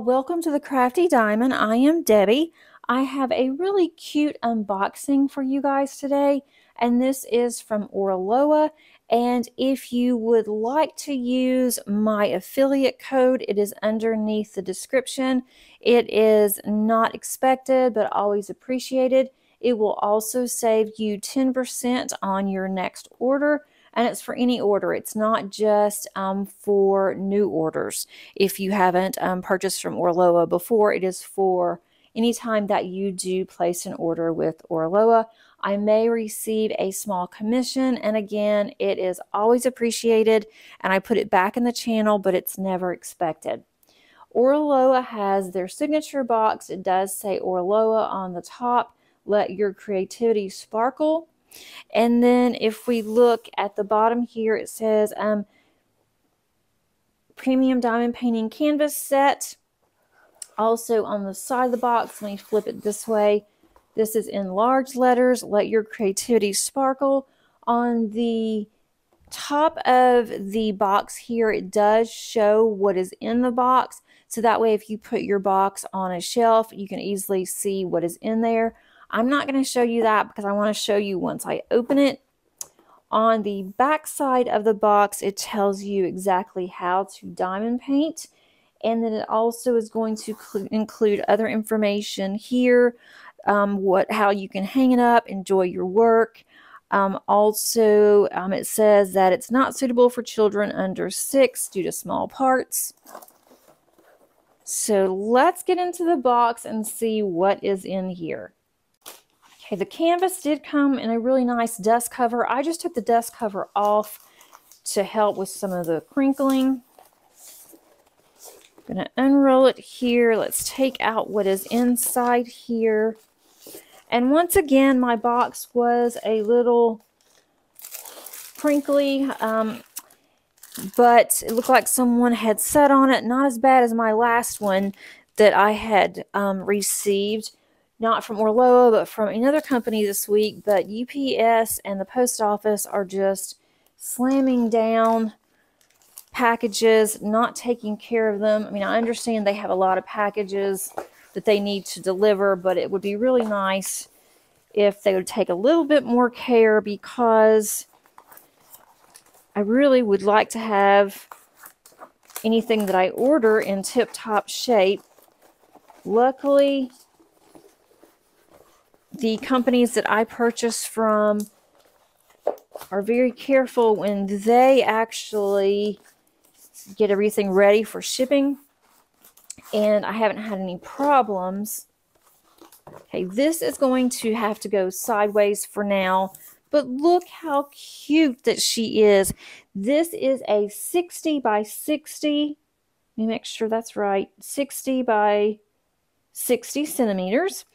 all, welcome to the Crafty Diamond. I am Debbie. I have a really cute unboxing for you guys today, and this is from Oraloa. And if you would like to use my affiliate code, it is underneath the description. It is not expected, but always appreciated. It will also save you 10% on your next order. And it's for any order. It's not just for new orders. If you haven't purchased from Oraloa before, it is for any time that you do place an order with Oraloa. I may receive a small commission. And again, it is always appreciated. And I put it back in the channel, but it's never expected. Oraloa has their signature box. It does say Oraloa on the top. Let your creativity sparkle. And then if we look at the bottom here, it says Premium Diamond Painting Canvas Set. Also on the side of the box, let me flip it this way. This is in large letters, let your creativity sparkle. On the top of the box here, it does show what is in the box. So that way, if you put your box on a shelf, you can easily see what is in there. I'm not going to show you that because I want to show you once I open it. On the back side of the box, it tells you exactly how to diamond paint. And then it also is going to include other information here, how you can hang it up, enjoy your work. It says that it's not suitable for children under 6 due to small parts. So let's get into the box and see what is in here. Okay, the canvas did come in a really nice dust cover. I just took the dust cover off to help with some of the crinkling. I'm going to unroll it here. Let's take out what is inside here. And once again, my box was a little crinkly, but it looked like someone had sat on it. Not as bad as my last one that I had received. Not from Oraloa, but from another company this week. But UPS and the post office are just slamming down packages, not taking care of them. I mean, I understand they have a lot of packages that they need to deliver, but it would be really nice if they would take a little bit more care, because I really would like to have anything that I order in tip-top shape. Luckily, the companies that I purchase from are very careful when they actually get everything ready for shipping. And I haven't had any problems. Okay, this is going to have to go sideways for now. But look how cute that she is. This is a 60 by 60. Let me make sure that's right. 60 by 60 centimeters.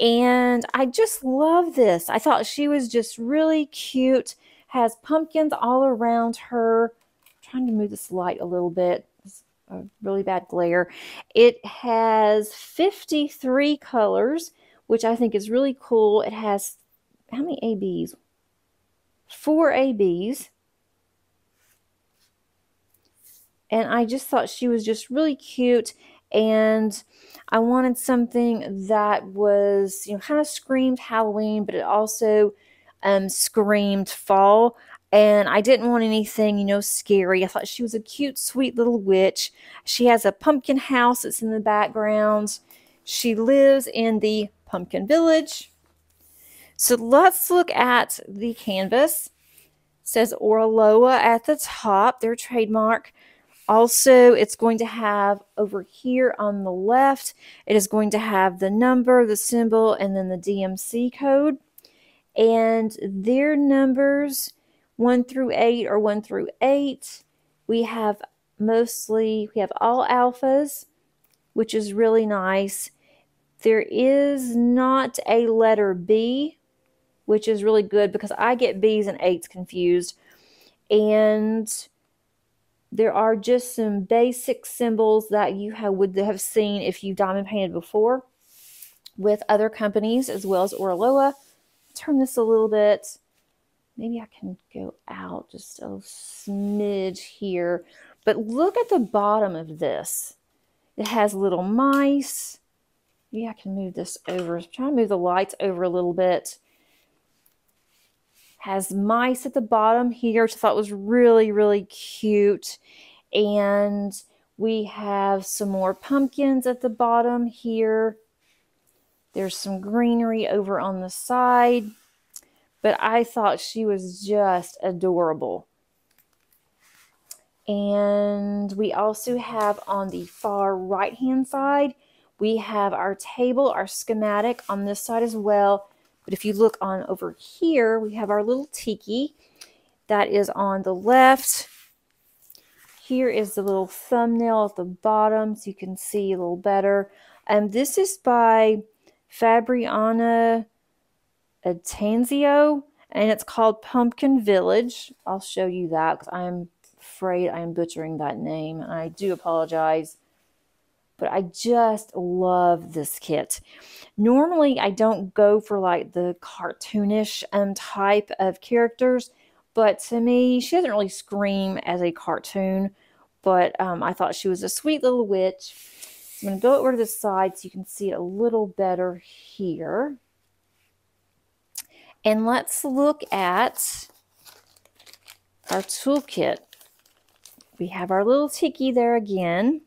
And I just love this. I thought she was just really cute. Has pumpkins all around her. I'm trying to move this light a little bit. It's a really bad glare. It has 53 colors, which I think is really cool. It has how many ABs? 4 ABs. And I just thought she was just really cute. And I wanted something that was, you know, kind of screamed Halloween, but it also screamed fall. And I didn't want anything, you know, scary. I thought she was a cute, sweet little witch. She has a pumpkin house that's in the background. She lives in the Pumpkin Village. So let's look at the canvas. It says Oraloa at the top, their trademark. Also, it's going to have over here on the left, it is going to have the number, the symbol, and then the DMC code. And their numbers 1 through 8 are 1 through 8. We have all alphas, which is really nice. There is not a letter B, which is really good because I get B's and 8s confused. And there are just some basic symbols that you would have seen if you diamond painted before with other companies as well as Oraloa. Turn this a little bit. Maybe I can go out just a smidge here. But look at the bottom of this. It has little mice. Yeah, I can move this over. I'm trying to move the lights over a little bit. Has mice at the bottom here, which I thought was really, really cute. And we have some more pumpkins at the bottom here. There's some greenery over on the side. But I thought she was just adorable. And we also have on the far right-hand side, we have our table, our schematic on this side as well. But if you look on over here, we have our little tiki that is on the left. Here is the little thumbnail at the bottom so you can see a little better. This is by Fabriana Atanzio, and it's called Pumpkin Village. I'll show you that because I'm afraid I'm butchering that name. I do apologize. But I just love this kit. Normally, I don't go for like the cartoonish type of characters, but to me, she doesn't really scream as a cartoon, but I thought she was a sweet little witch. I'm going to go over to the side so you can see it a little better here. And let's look at our toolkit. We have our little tiki there again.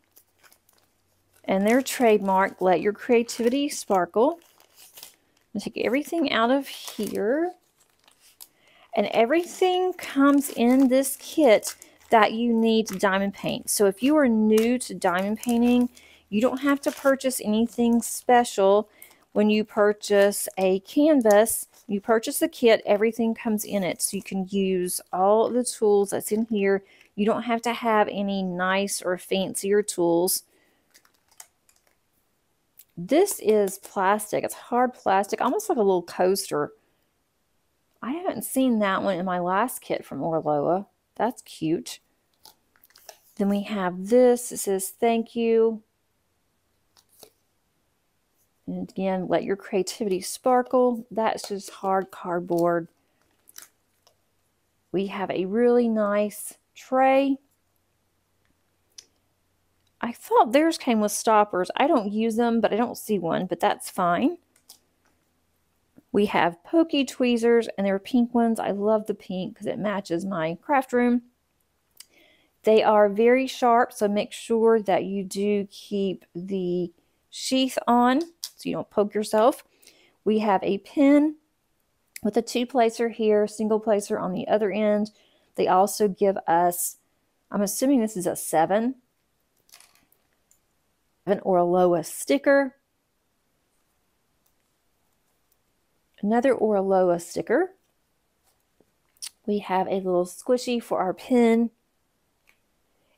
And their trademark, Let Your Creativity Sparkle. I'm going to take everything out of here. And everything comes in this kit that you need to diamond paint. So if you are new to diamond painting, you don't have to purchase anything special. When you purchase a canvas, you purchase the kit, everything comes in it. So you can use all the tools that's in here. You don't have to have any nice or fancier tools. This is plastic. It's hard plastic, almost like a little coaster. I haven't seen that one in my last kit from Oraloa. That's cute. Then we have this. It says, thank you. And again, let your creativity sparkle. That's just hard cardboard. We have a really nice tray. I thought theirs came with stoppers. I don't use them, but I don't see one, but that's fine. We have pokey tweezers, and they're pink ones. I love the pink because it matches my craft room. They are very sharp, so make sure that you do keep the sheath on so you don't poke yourself. We have a pin with a two-placer here, single placer on the other end. They also give us, I'm assuming this is a 7. An Oraloa sticker, another Oraloa sticker. We have a little squishy for our pen,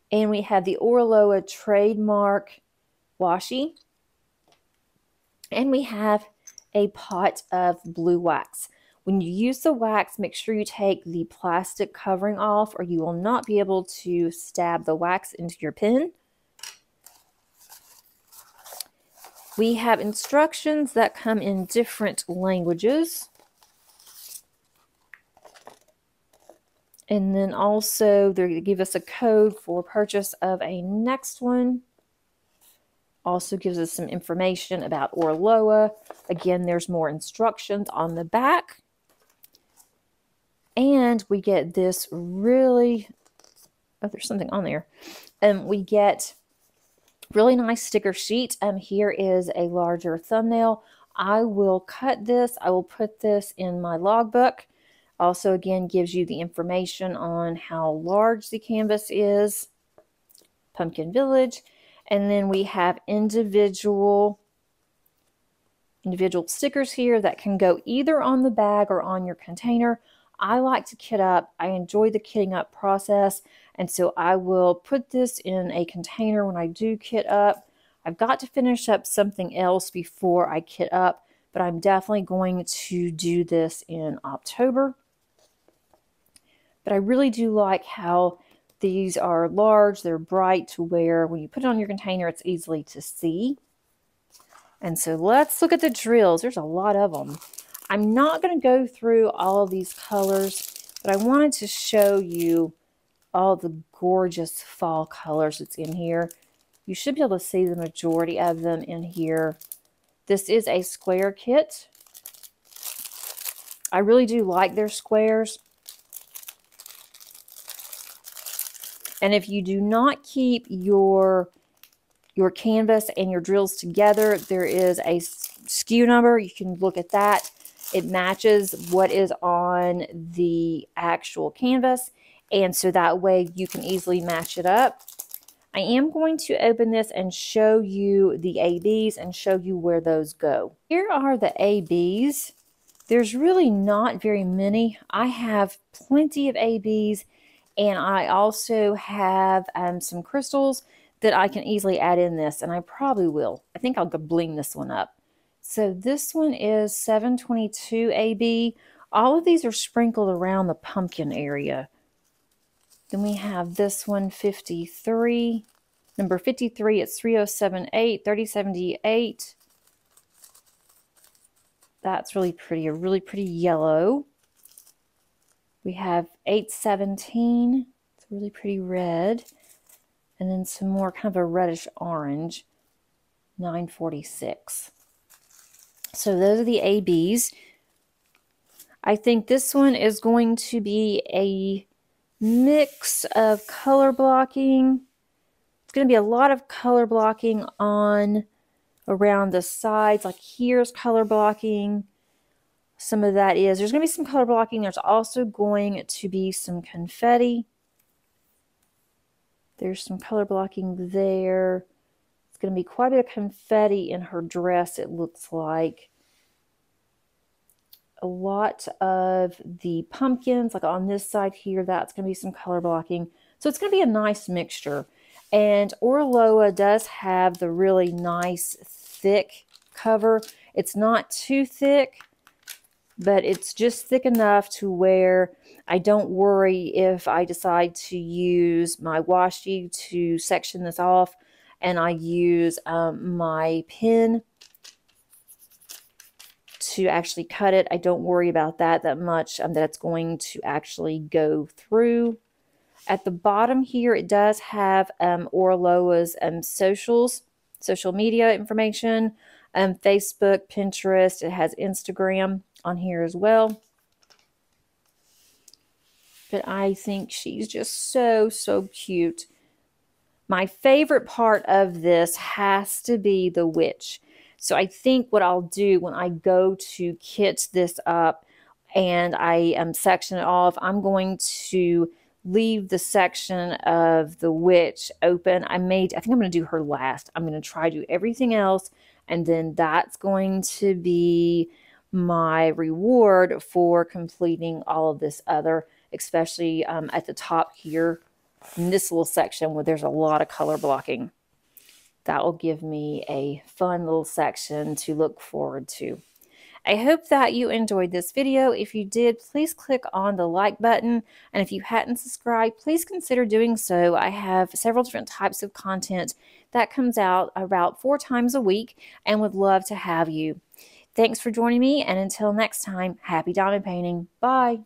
and we have the Oraloa trademark washi, and we have a pot of blue wax. When you use the wax, make sure you take the plastic covering off, or you will not be able to stab the wax into your pen. We have instructions that come in different languages. And then also they're going to give us a code for purchase of a next one. Also gives us some information about Oraloa. Again, there's more instructions on the back. And we get this really, oh, there's something on there. And we get really nice sticker sheet. Here is a larger thumbnail. I will cut this. I will put this in my logbook. Also, again, gives you the information on how large the canvas is. Pumpkin Village. And then we have individual stickers here that can go either on the bag or on your container. I like to kit up. I enjoy the kitting up process. And so I will put this in a container when I do kit up. I've got to finish up something else before I kit up, but I'm definitely going to do this in October. But I really do like how these are large. They're bright to wear. When you put it on your container, it's easily to see. And so let's look at the drills. There's a lot of them. I'm not going to go through all of these colors, but I wanted to show you all the gorgeous fall colors that's in here. You should be able to see the majority of them in here. This is a square kit. I really do like their squares. And if you do not keep your canvas and your drills together, there is a SKU number. You can look at that. It matches what is on the actual canvas. And so that way you can easily match it up. I am going to open this and show you the ABs and show you where those go. Here are the ABs. There's really not very many. I have plenty of ABs, and I also have some crystals that I can easily add in this, and I probably will. I think I'll go bling this one up. So this one is 722 AB. All of these are sprinkled around the pumpkin area. Then we have this one, 53, number 53, it's 3078, 3078. That's really pretty, a really pretty yellow. We have 817, it's a really pretty red. And then some more kind of a reddish orange, 946. So those are the ABs. I think this one is going to be a mix of color blocking. It's going to be a lot of color blocking on around the sides. Like here's color blocking. Some of that is. There's going to be some color blocking. There's also going to be some confetti. There's some color blocking there. It's going to be quite a bit of confetti in her dress, it looks like. A lot of the pumpkins, like on this side here, that's going to be some color blocking. So it's going to be a nice mixture. And Oraloa does have the really nice thick cover. It's not too thick, but it's just thick enough to where I don't worry if I decide to use my washi to section this off, and I use my pin to actually cut it. I don't worry about that much, that it's going to actually go through. At the bottom here, it does have Oraloa's social media information, Facebook, Pinterest. It has Instagram on here as well. But I think she's just so, so cute. My favorite part of this has to be the witch. So I think what I'll do when I go to kit this up and I section it off, I'm going to leave the section of the witch open. I think I'm going to do her last. I'm going to try to do everything else, and then that's going to be my reward for completing all of this other, especially at the top here in this little section where there's a lot of color blocking. That will give me a fun little section to look forward to. I hope that you enjoyed this video. If you did, please click on the like button. And if you hadn't subscribed, please consider doing so. I have several different types of content that comes out about 4 times a week and would love to have you. Thanks for joining me, and until next time, happy diamond painting. Bye.